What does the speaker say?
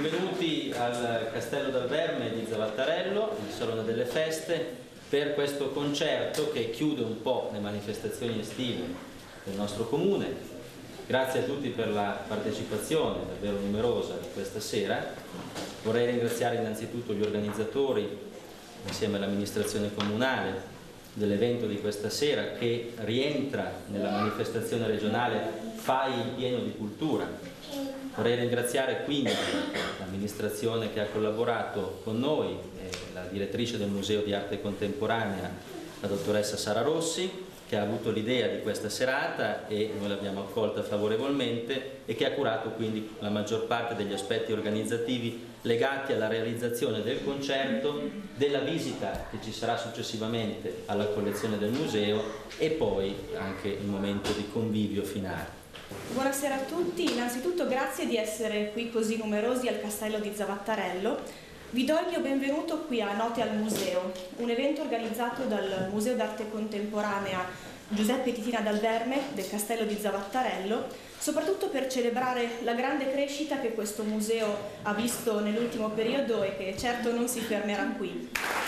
Benvenuti al Castello dal Verme di Zavattarello, nel Salone delle Feste, per questo concerto che chiude un po' le manifestazioni estive del nostro comune. Grazie a tutti per la partecipazione davvero numerosa di questa sera. Vorrei ringraziare innanzitutto gli organizzatori, insieme all'amministrazione comunale, dell'evento di questa sera, che rientra nella manifestazione regionale Fai il pieno di cultura. Vorrei ringraziare quindi l'amministrazione che ha collaborato con noi, la direttrice del Museo di Arte Contemporanea, la dottoressa Sara Rossi, che ha avuto l'idea di questa serata e noi l'abbiamo accolta favorevolmente e che ha curato quindi la maggior parte degli aspetti organizzativi legati alla realizzazione del concerto, della visita che ci sarà successivamente alla collezione del museo e poi anche il momento di convivio finale. Buonasera a tutti, innanzitutto grazie di essere qui così numerosi al Castello di Zavattarello. Vi do il mio benvenuto qui a Note al Museo, un evento organizzato dal Museo d'Arte Contemporanea Giuseppe Titina Dal Verme del Castello di Zavattarello, soprattutto per celebrare la grande crescita che questo museo ha visto nell'ultimo periodo e che certo non si fermerà qui.